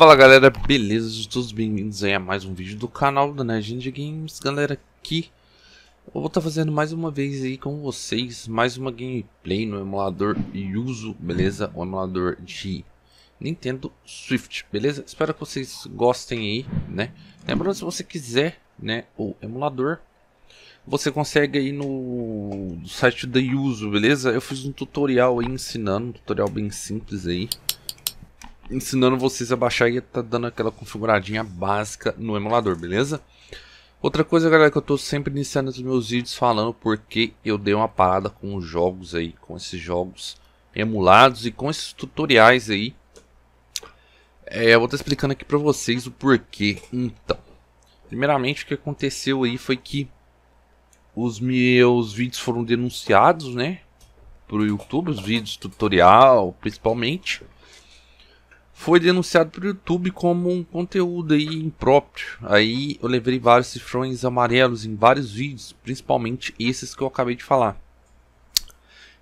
Fala galera, beleza? Todos bem-vindos aí a mais um vídeo do canal da NerdLandia Games. Galera, aqui eu vou estar fazendo mais uma vez aí com vocês mais uma gameplay no emulador Yuzu, beleza? O emulador de Nintendo Switch, beleza? Espero que vocês gostem aí, né? Lembrando, se você quiser, né, o emulador, você consegue aí no site da Yuzu, beleza? Eu fiz um tutorial aí ensinando, um tutorial bem simples aí, ensinando vocês a baixar e tá dando aquela configuradinha básica no emulador, beleza? Outra coisa, galera, que eu tô sempre iniciando os meus vídeos falando porque eu dei uma parada com os jogos aí, com esses jogos emulados e com esses tutoriais aí. Eu vou estar explicando aqui pra vocês o porquê. Então, primeiramente, o que aconteceu aí foi que os meus vídeos foram denunciados, né? Pro YouTube, os vídeos tutorial, principalmente. Foi denunciado pelo YouTube como um conteúdo aí impróprio. Aí eu levei vários cifrões amarelos em vários vídeos, principalmente esses que eu acabei de falar.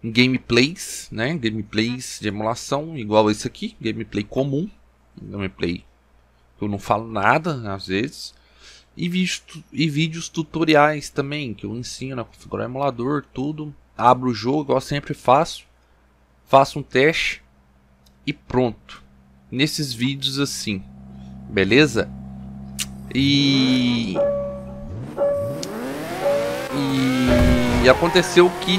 Em gameplays, né? Gameplays de emulação, igual esse aqui, gameplay comum, gameplay que eu não falo nada às vezes. E vídeos tutoriais também, que eu ensino a configurar o emulador, tudo. Abro o jogo, igual eu sempre faço um teste e pronto. Nesses vídeos assim, beleza? E aconteceu que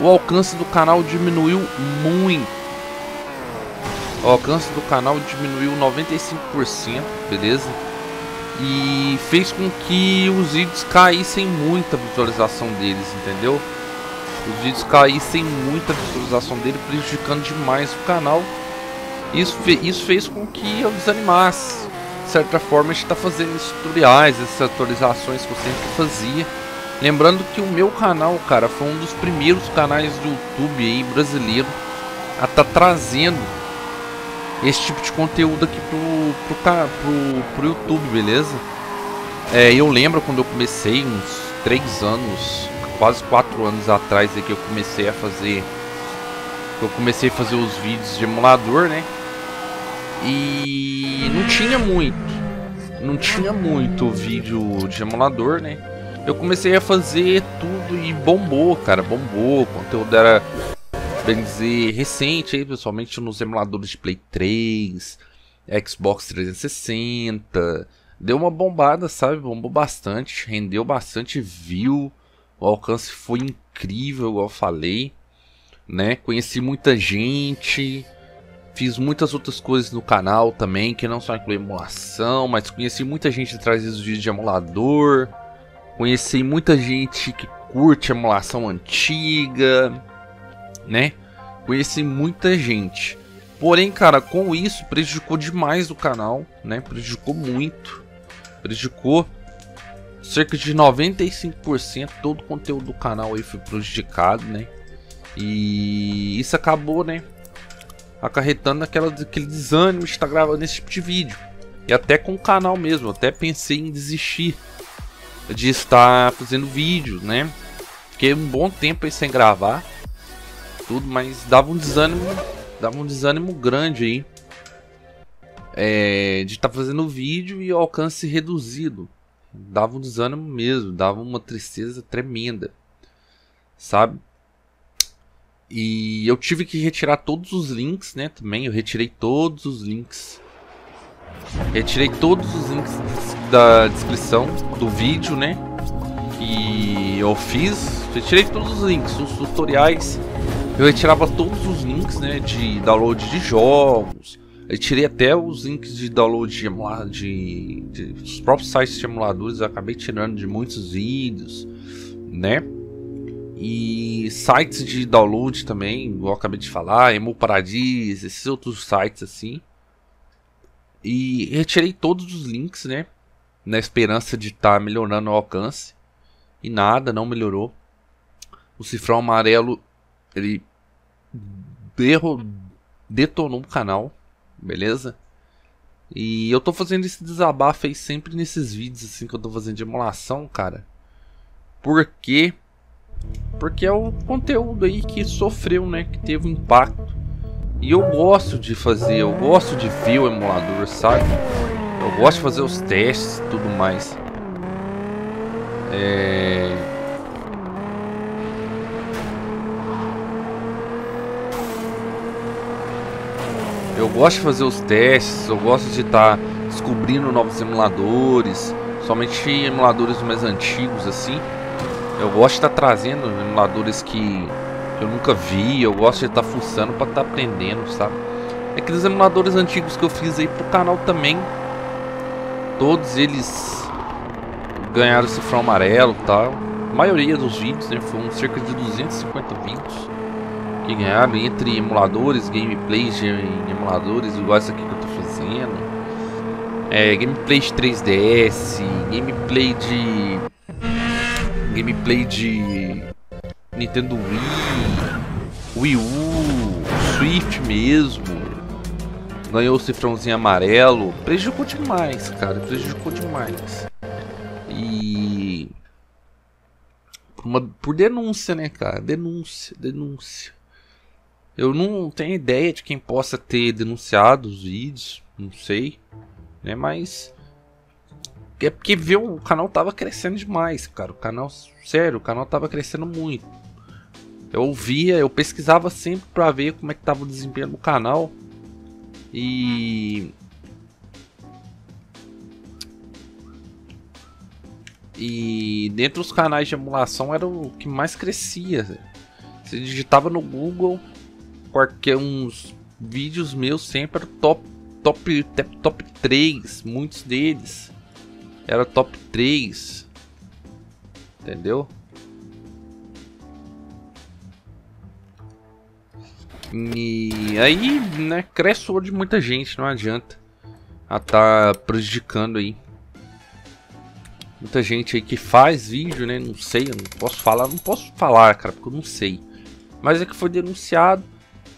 o alcance do canal diminuiu muito. O alcance do canal diminuiu 95%, beleza? E fez com que os vídeos caíssem muita visualização deles, entendeu? Os vídeos caíssem muita visualização dele, prejudicando demais o canal. Isso fez com que eu desanimasse. De certa forma, a gente está fazendo esses tutoriais, essas atualizações que eu sempre fazia. Lembrando que o meu canal, cara, foi um dos primeiros canais do YouTube aí brasileiro a estar trazendo esse tipo de conteúdo aqui pro YouTube, beleza? Eu lembro quando eu comecei, uns 3 anos, quase 4 anos atrás, que eu comecei a fazer. Os vídeos de emulador, né? E não tinha muito vídeo de emulador, né? Eu comecei a fazer tudo e bombou, cara, bombou. O conteúdo era, bem dizer, recente aí, principalmente nos emuladores de Play 3, Xbox 360. Deu uma bombada, sabe? Bombou bastante, rendeu bastante view. O alcance foi incrível, igual eu falei, né? Conheci muita gente, fiz muitas outras coisas no canal também, que não só inclui emulação, mas conheci muita gente atrás dos vídeos de emulador, conheci muita gente que curte emulação antiga, né? Conheci muita gente. Porém, cara, com isso prejudicou demais o canal, né? Prejudicou muito, prejudicou cerca de 95%, todo o conteúdo do canal aí foi prejudicado, né? E isso acabou, né, acarretando aquele desânimo de estar gravando esse tipo de vídeo. E até com o canal mesmo, eu até pensei em desistir de estar fazendo vídeos, né. Fiquei um bom tempo aí sem gravar tudo, mas dava um desânimo grande aí, de estar fazendo vídeo e o alcance reduzido. Dava um desânimo mesmo, dava uma tristeza tremenda, sabe? E eu tive que retirar todos os links, né, também. Eu retirei todos os links. Retirei todos os links da descrição do vídeo, né, que eu fiz. Retirei todos os links, os tutoriais. Eu retirava todos os links, né, de download de jogos. Eu tirei até os links de download de os próprios sites de emuladores. Eu acabei tirando de muitos vídeos, né. E sites de download também, igual eu acabei de falar, EmuParadise, esses outros sites assim. E retirei todos os links, né? Na esperança de estar melhorando o alcance. E nada, não melhorou. O cifrão amarelo, ele detonou o canal, beleza? E eu tô fazendo esse desabafo aí sempre nesses vídeos assim que eu tô fazendo de emulação, cara. Porque é o conteúdo aí que sofreu, né? Que teve um impacto. E eu gosto de fazer, eu gosto de ver o emulador, sabe? Eu gosto de fazer os testes e tudo mais. Eu gosto de fazer os testes, eu gosto de estar descobrindo novos emuladores, somente emuladores mais antigos assim. Eu gosto de estar trazendo emuladores que eu nunca vi, eu gosto de estar fuçando para estar aprendendo, sabe? Aqueles emuladores antigos que eu fiz aí pro canal também, todos eles ganharam cifrão amarelo, tá? A maioria dos vídeos, né, foram cerca de 250 vídeos que ganharam entre emuladores, gameplays de emuladores, igual essa aqui que eu tô fazendo, gameplay de 3DS, gameplay de Nintendo Wii U, Switch mesmo. Ganhou o cifrãozinho amarelo. Prejudicou demais, cara. Prejudicou demais. E... Por denúncia, né, cara? Denúncia. Eu não tenho ideia de quem possa ter denunciado os vídeos. Não sei, né? Mas... é porque viu, o canal tava crescendo demais, cara. O canal, sério, o canal tava crescendo muito. Eu via, eu pesquisava sempre pra ver como é que tava o desempenho do canal. E dentro dos canais de emulação era o que mais crescia. Você digitava no Google, porque uns vídeos meus sempre eram top 3, muitos deles. Era top 3. Entendeu? E aí, né, cresce o olho de muita gente, não adianta. Ela tá prejudicando aí. Muita gente aí que faz vídeo, né? Não sei, eu não posso falar, cara, porque eu não sei. Mas é que foi denunciado.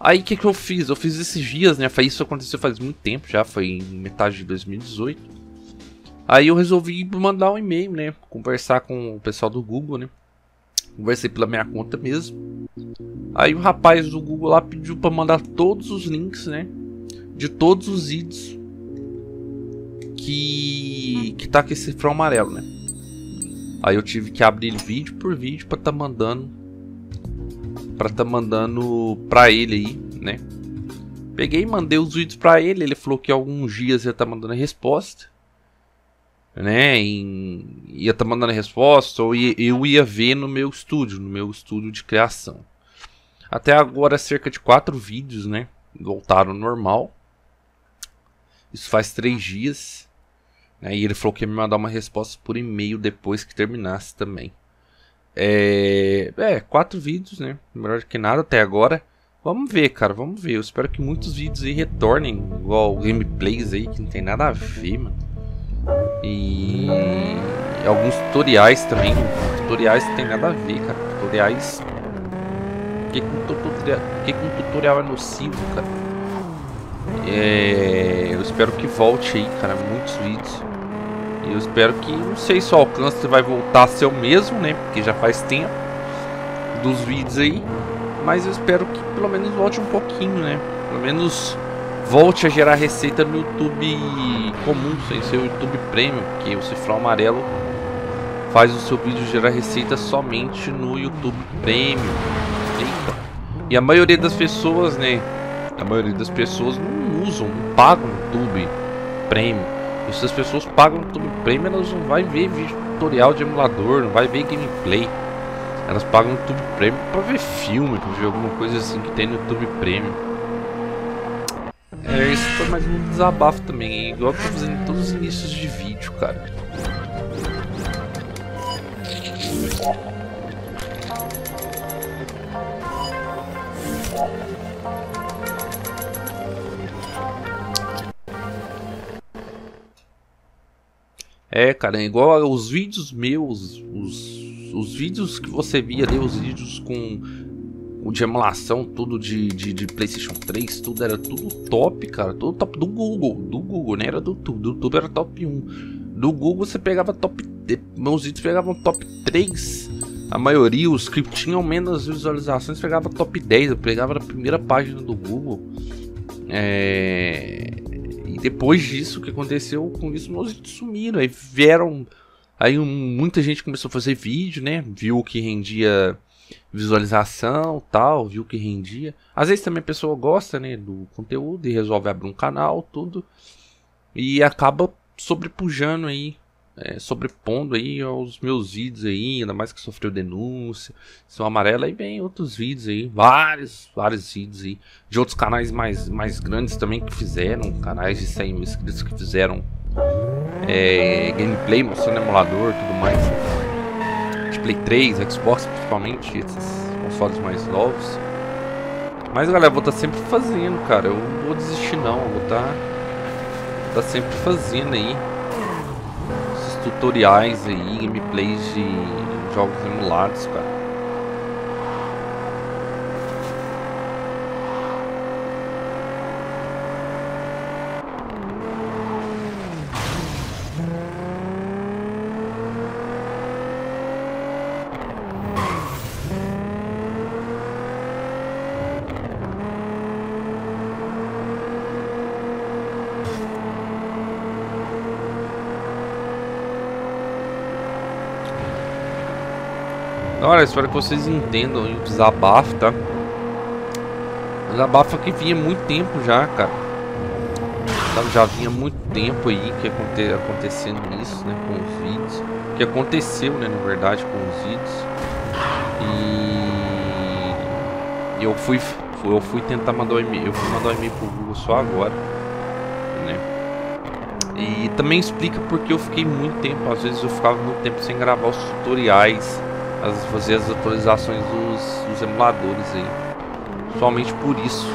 Aí o que eu fiz? Eu fiz esses dias, né? Isso aconteceu faz muito tempo já, foi em metade de 2018. Aí eu resolvi mandar um e-mail, né? Conversar com o pessoal do Google, né? Conversei pela minha conta mesmo. Aí o rapaz do Google lá pediu pra mandar todos os links, né? De todos os vídeos que tá com esse cifrão amarelo, né? Aí eu tive que abrir vídeo por vídeo pra tá mandando. Pra tá mandando pra ele aí, né? Peguei e mandei os vídeos pra ele. Ele falou que alguns dias ia tá mandando a resposta, né? Ia estar mandando a resposta, ou eu ia ver no meu estúdio de criação. Até agora cerca de 4 vídeos, né, voltaram ao normal. Isso faz 3 dias, né? E ele falou que ia me mandar uma resposta por e-mail depois que terminasse também. 4 vídeos, né, melhor que nada até agora. Vamos ver, cara, vamos ver. Eu espero que muitos vídeos aí retornem, igual gameplays aí que não tem nada a ver, mano. E alguns tutoriais também. Tutoriais que tem nada a ver, cara. Tutoriais. Por que um tutorial é nocivo, cara? Eu espero que volte aí, cara, muitos vídeos. E eu espero que, não sei se o alcance vai voltar a ser o mesmo, né? Porque já faz tempo dos vídeos aí. Mas eu espero que pelo menos volte um pouquinho, né? Pelo menos volte a gerar receita no YouTube comum, sem ser o YouTube Premium, porque o cifrão amarelo faz o seu vídeo gerar receita somente no YouTube Premium. Eita. E a maioria das pessoas, né? A maioria das pessoas não usam, não pagam o YouTube Premium. E se as pessoas pagam o YouTube Premium, elas não vão ver vídeo tutorial de emulador, não vai ver gameplay. Elas pagam o YouTube Premium para ver filme, para ver alguma coisa assim que tem no YouTube Premium. Isso foi mais um desabafo também, igual eu tô fazendo em todos os inícios de vídeo, cara. Cara, igual os vídeos meus, os vídeos que você via ali, os vídeos com... o de emulação, tudo de PlayStation 3, tudo era tudo top, cara. Tudo top do Google, né? Era do YouTube era top 1. Do Google você pegava top. Meus vídeos pegavam top 3. A maioria, os que tinham menos visualizações, pegava top 10. Eu pegava na primeira página do Google. E depois disso, o que aconteceu com isso, nós sumiram. Aí vieram... Aí muita gente começou a fazer vídeo, né? Viu que rendia visualização, tal, viu que rendia. Às vezes também a pessoa gosta, né, do conteúdo e resolve abrir um canal, tudo. E acaba sobrepujando aí, sobrepondo aí aos meus vídeos aí, ainda mais que sofreu denúncia, são amarela, e vem outros vídeos aí, vários vídeos aí, de outros canais mais grandes também que fizeram, canais de 100 mil inscritos que fizeram gameplay mostrando emulador, tudo mais, de Play 3, Xbox principalmente, esses consoles mais novos. Mas galera, vou estar sempre fazendo, cara, eu não vou desistir não, eu vou estar sempre fazendo aí esses tutoriais aí, gameplays de jogos emulados, cara. Olha, espero que vocês entendam o desabafo, tá? O desabafo que vinha muito tempo já, cara. Já vinha muito tempo aí que acontecendo isso, né? Com os vídeos. Que aconteceu, né? Na verdade, com os vídeos. E eu fui tentar mandar um e-mail. Eu fui mandar um e-mail pro Google só agora, né? E também explica porque eu fiquei muito tempo. Às vezes eu ficava muito tempo sem gravar os tutoriais, fazer as atualizações dos emuladores aí, somente por isso.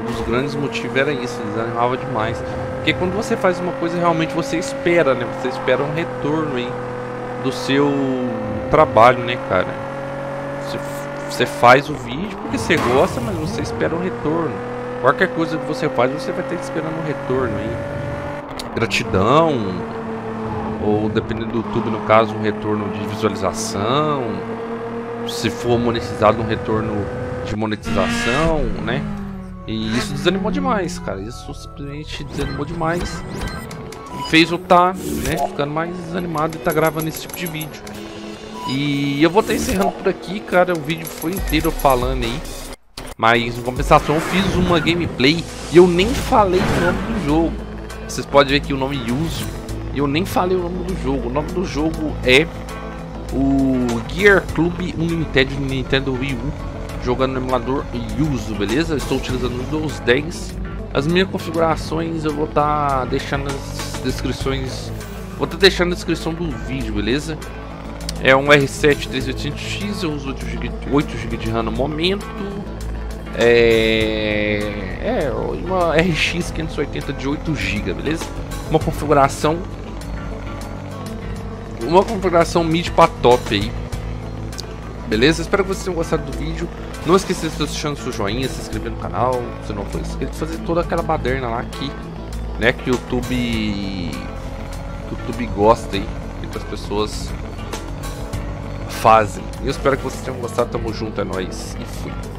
Um dos grandes motivos era isso, desanimava demais. Porque quando você faz uma coisa, realmente você espera, né? Você espera um retorno aí do seu trabalho, né, cara? Você faz o vídeo porque você gosta, mas você espera um retorno. Qualquer coisa que você faz, você vai ter que esperar um retorno aí. Gratidão, ou dependendo do YouTube, no caso, um retorno de visualização, se for monetizado, um retorno de monetização, né? E isso desanimou demais, cara, isso simplesmente desanimou demais e fez eu estar, né, ficando mais desanimado e estar gravando esse tipo de vídeo. E eu vou estar encerrando por aqui, cara, o vídeo foi inteiro falando aí, mas em compensação eu fiz uma gameplay e eu nem falei o nome do jogo. Vocês podem ver aqui o nome Yuzu. Eu nem falei o nome do jogo. O nome do jogo é o Gear Club Unlimited Nintendo Wii U, jogando no emulador Yuzu, beleza? Estou utilizando o Windows 10. As minhas configurações eu vou estar deixando nas descrições. Vou estar deixando na descrição do vídeo, beleza? É um R7 3800X, eu uso 8GB de RAM no momento. É uma RX 580 de 8GB, beleza? Uma configuração mid para top aí, beleza? Espero que vocês tenham gostado do vídeo. Não esqueça de deixar seu joinha, se inscrever no canal, se não for inscrito, fazer toda aquela baderna lá aqui, né? Que o YouTube gosta aí, que as pessoas fazem. Eu espero que vocês tenham gostado. Tamo junto, é nóis e fui.